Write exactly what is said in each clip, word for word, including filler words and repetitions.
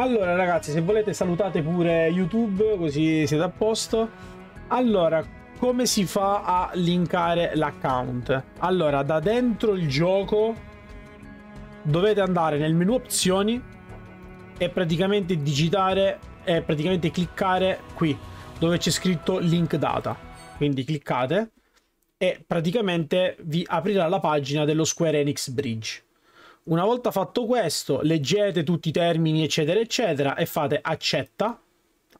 Allora ragazzi, se volete salutate pure YouTube, così siete a posto. Allora, come si fa a linkare l'account? Allora, da dentro il gioco dovete andare nel menu opzioni e praticamente digitare e praticamente cliccare qui dove c'è scritto link data. Quindi cliccate e praticamente vi aprirà la pagina dello Square Enix Bridge. Una volta fatto questo, leggete tutti i termini eccetera eccetera e fate accetta,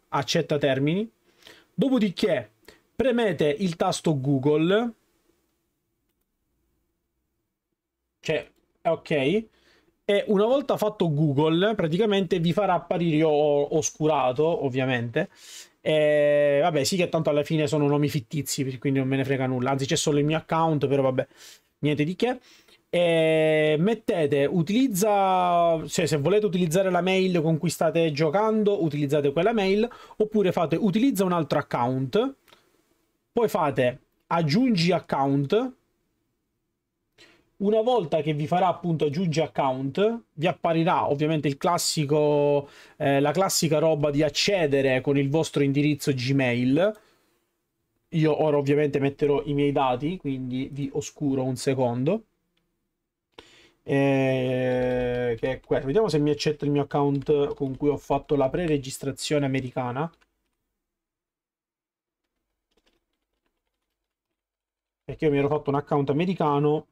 accetta termini, dopodiché premete il tasto Google, cioè ok, e una volta fatto Google praticamente vi farà apparire oscurato ovviamente, e vabbè sì che tanto alla fine sono nomi fittizi quindi non me ne frega nulla, anzi c'è solo il mio account però vabbè, niente di che. E mettete utilizza, cioè se volete utilizzare la mail con cui state giocando utilizzate quella mail, oppure fate utilizza un altro account, poi fate aggiungi account. Una volta che vi farà appunto aggiungi account vi apparirà ovviamente il classico eh, la classica roba di accedere con il vostro indirizzo Gmail. Io ora ovviamente metterò i miei dati quindi vi oscuro un secondo. Eh, che è questo. Vediamo se mi accetta il mio account con cui ho fatto la pre-registrazione americana, perché io mi ero fatto un account americano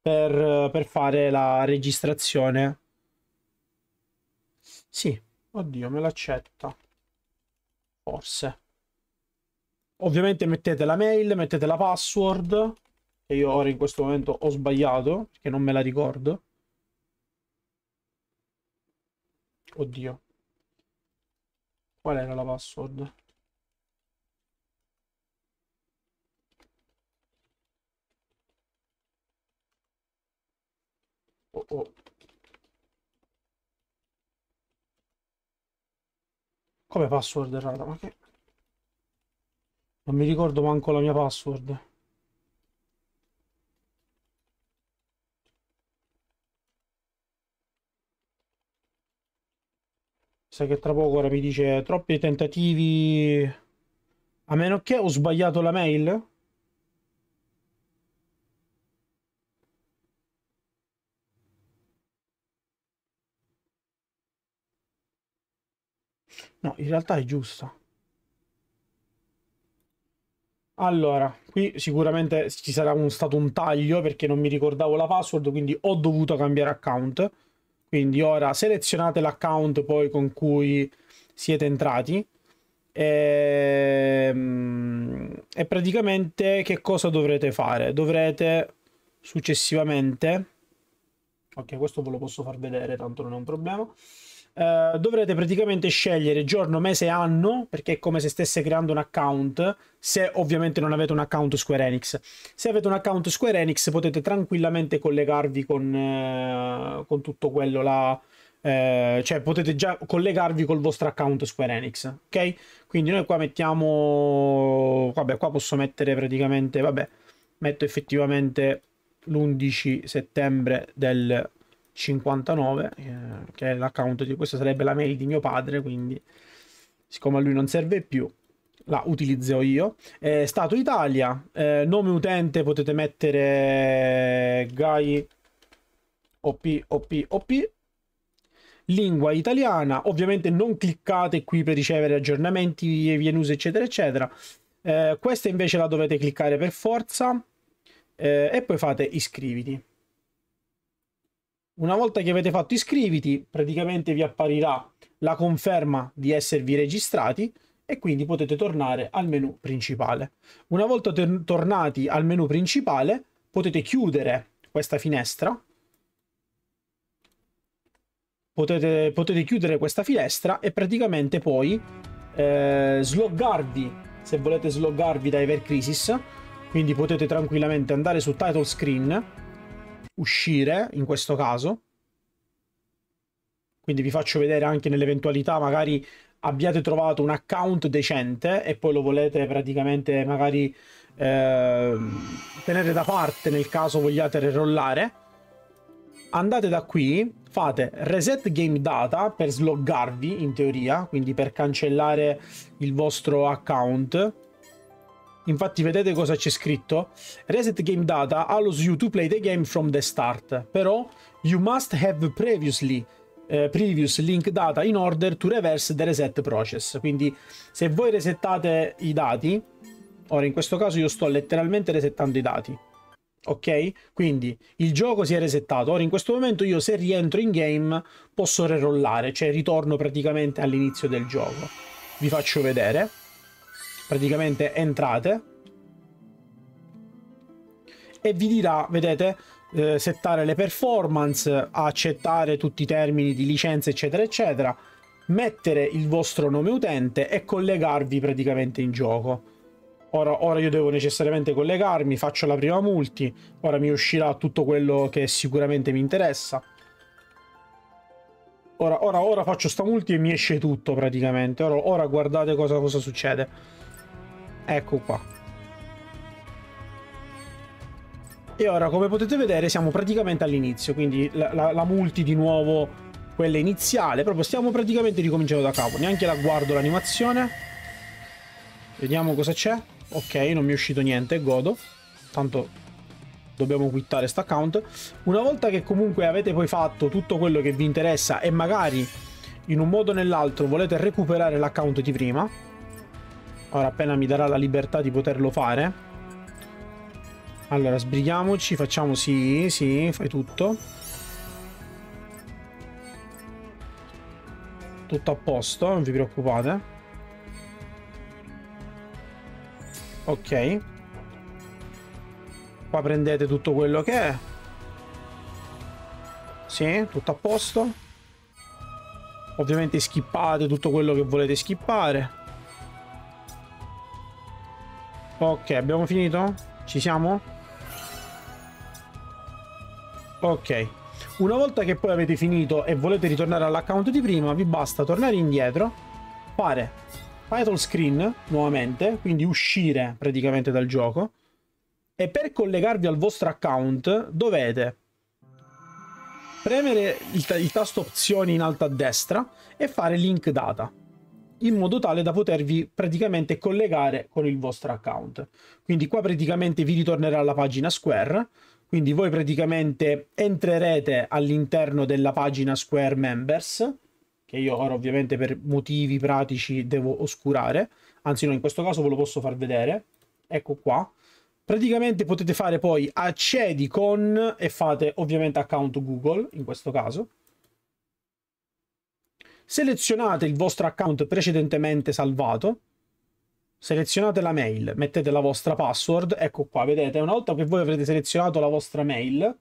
per, per fare la registrazione. Sì, oddio, me l'accetta forse. Ovviamente mettete la mail, mettete la password. E io ora in questo momento ho sbagliato perché non me la ricordo. Oddio, qual era la password? Oh oh. Come password errata? Ma che? Non mi ricordo manco la mia password. Che tra poco ora mi dice troppi tentativi, a meno che ho sbagliato la mail. No, in realtà è giusta. Allora, qui sicuramente ci sarà un, stato un taglio perché non mi ricordavo la password, quindi ho dovuto cambiare account. Quindi ora selezionate l'account poi con cui siete entrati e, e praticamente che cosa dovrete fare? Dovrete successivamente, ok, questo ve lo posso far vedere, tanto non è un problema, eh, dovrete praticamente scegliere giorno, mese e anno, perché è come se stesse creando un account, se ovviamente non avete un account Square Enix. Se avete un account Square Enix potete tranquillamente collegarvi con, eh, con tutto quello là, eh, cioè potete già collegarvi col vostro account Square Enix, ok? Quindi noi qua mettiamo, vabbè, qua posso mettere praticamente, vabbè, metto effettivamente l'undici settembre del cinquantanove, eh, che è l'account di, questa sarebbe la mail di mio padre, quindi siccome a lui non serve più la utilizzo io. Eh, Stato Italia, eh, nome utente potete mettere Gai op op op, lingua italiana, ovviamente non cliccate qui per ricevere aggiornamenti, vie news eccetera eccetera, eh, questa invece la dovete cliccare per forza, eh, e poi fate iscriviti. Una volta che avete fatto iscriviti praticamente vi apparirà la conferma di esservi registrati e quindi potete tornare al menu principale. Una volta tornati al menu principale potete chiudere questa finestra, potete, potete chiudere questa finestra e praticamente poi eh, sloggarvi, se volete sloggarvi da Ever Crisis, quindi potete tranquillamente andare su title screen, uscire in questo caso, quindi vi faccio vedere anche nell'eventualità magari abbiate trovato un account decente e poi lo volete praticamente magari eh, tenere da parte nel caso vogliate rerollare. andate da qui, fate reset game data per sloggarvi in teoria, quindi per cancellare il vostro account. Infatti vedete cosa c'è scritto: reset game data allows you to play the game from the start, però you must have previously eh, previous link data in order to reverse the reset process. Quindi se voi resettate i dati, ora in questo caso io sto letteralmente resettando i dati, ok? Quindi il gioco si è resettato, ora in questo momento io se rientro in game posso rerollare, cioè ritorno praticamente all'inizio del gioco. Vi faccio vedere. Praticamente entrate e vi dirà, vedete, eh, settare le performance, accettare tutti i termini di licenza eccetera eccetera, mettere il vostro nome utente e collegarvi praticamente in gioco. Ora, ora io devo necessariamente collegarmi, faccio la prima multi, ora mi uscirà tutto quello che sicuramente mi interessa. Ora, ora, ora faccio sta multi e mi esce tutto praticamente. Ora, ora guardate cosa, cosa succede. Ecco qua. E ora, come potete vedere, siamo praticamente all'inizio. Quindi la, la, la multi di nuovo, quella iniziale. Proprio stiamo praticamente ricominciando da capo. Neanche la guardo l'animazione. Vediamo cosa c'è. Ok, non mi è uscito niente, godo. Tanto dobbiamo quittare sta account. Una volta che comunque avete poi fatto tutto quello che vi interessa e magari in un modo o nell'altro volete recuperare l'account di prima, ora appena mi darà la libertà di poterlo fare. Allora sbrighiamoci, facciamo sì, sì, fai tutto. Tutto a posto, non vi preoccupate. Ok, qua prendete tutto quello che è. Sì, tutto a posto. Ovviamente skippate tutto quello che volete skippare. Ok, abbiamo finito? Ci siamo? Ok. Una volta che poi avete finito e volete ritornare all'account di prima, vi basta tornare indietro, fare title screen nuovamente, quindi uscire praticamente dal gioco, e per collegarvi al vostro account dovete premere il, il tasto opzioni in alto a destra e fare link data, in modo tale da potervi praticamente collegare con il vostro account. Quindi qua praticamente vi ritornerà la pagina Square, quindi voi praticamente entrerete all'interno della pagina Square Members, che io ora ovviamente per motivi pratici devo oscurare, anzi no, in questo caso ve lo posso far vedere, ecco qua. Praticamente potete fare poi accedi con e fate ovviamente account Google in questo caso. Selezionate il vostro account precedentemente salvato, selezionate la mail, mettete la vostra password, ecco qua, vedete, una volta che voi avrete selezionato la vostra mail,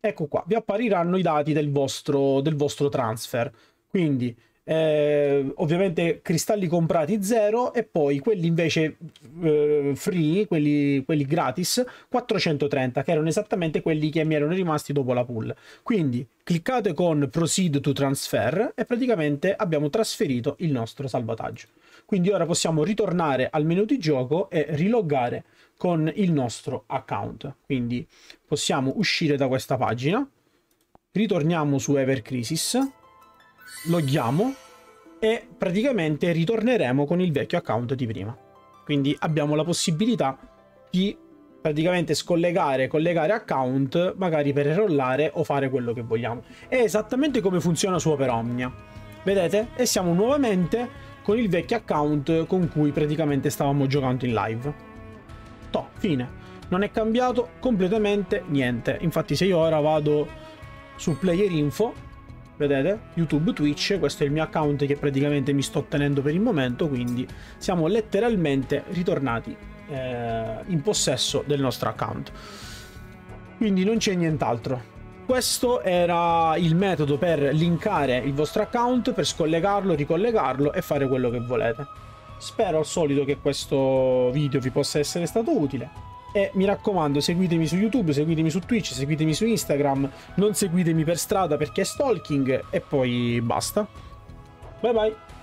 ecco qua, vi appariranno i dati del vostro, del vostro transfer. Quindi eh, ovviamente cristalli comprati zero e poi quelli invece eh, free, quelli, quelli gratis quattrocentotrenta, che erano esattamente quelli che mi erano rimasti dopo la pool. Quindi cliccate con proceed to transfer e praticamente abbiamo trasferito il nostro salvataggio. Quindi ora possiamo ritornare al menu di gioco e riloggare con il nostro account. Quindi possiamo uscire da questa pagina, ritorniamo su Ever Crisis, loghiamo e praticamente ritorneremo con il vecchio account di prima. Quindi abbiamo la possibilità di praticamente scollegare, collegare account, magari per rollare o fare quello che vogliamo. È esattamente come funziona su Operomnia, vedete? E siamo nuovamente con il vecchio account con cui praticamente stavamo giocando in live. Toh, fine. Non è cambiato completamente niente. Infatti se io ora vado su Player Info, vedete, YouTube, Twitch, questo è il mio account che praticamente mi sto tenendo per il momento, quindi siamo letteralmente ritornati eh, in possesso del nostro account. Quindi non c'è nient'altro. Questo era il metodo per linkare il vostro account, per scollegarlo, ricollegarlo e fare quello che volete. Spero al solito che questo video vi possa essere stato utile. E mi raccomando, seguitemi su YouTube, seguitemi su Twitch, seguitemi su Instagram, non seguitemi per strada perché è stalking e poi basta. Bye bye!